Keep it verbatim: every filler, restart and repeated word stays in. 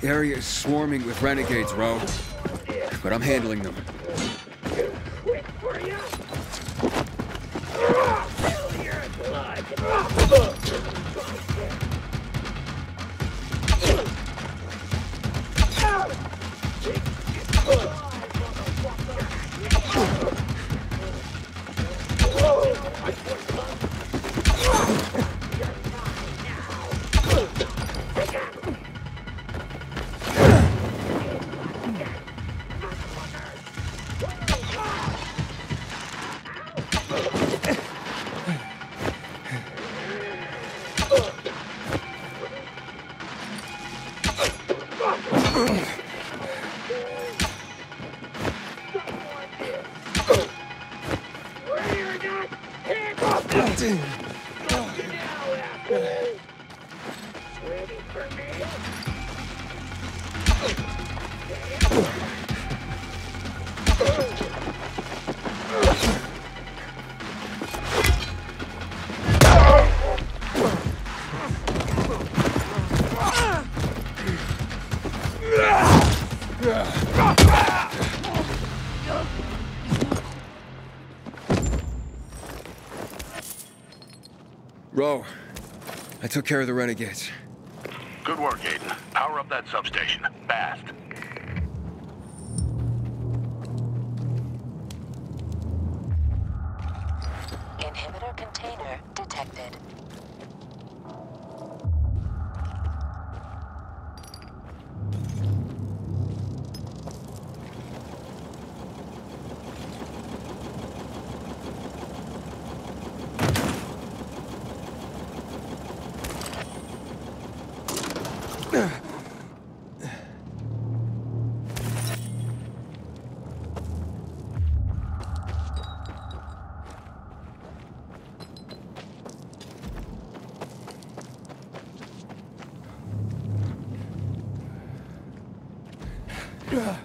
Area is swarming with renegades, Ro. But I'm handling them. Ro, I took care of the renegades. Good work, Aiden. Power up that substation, fast. Inhibitor container detected. Yeah.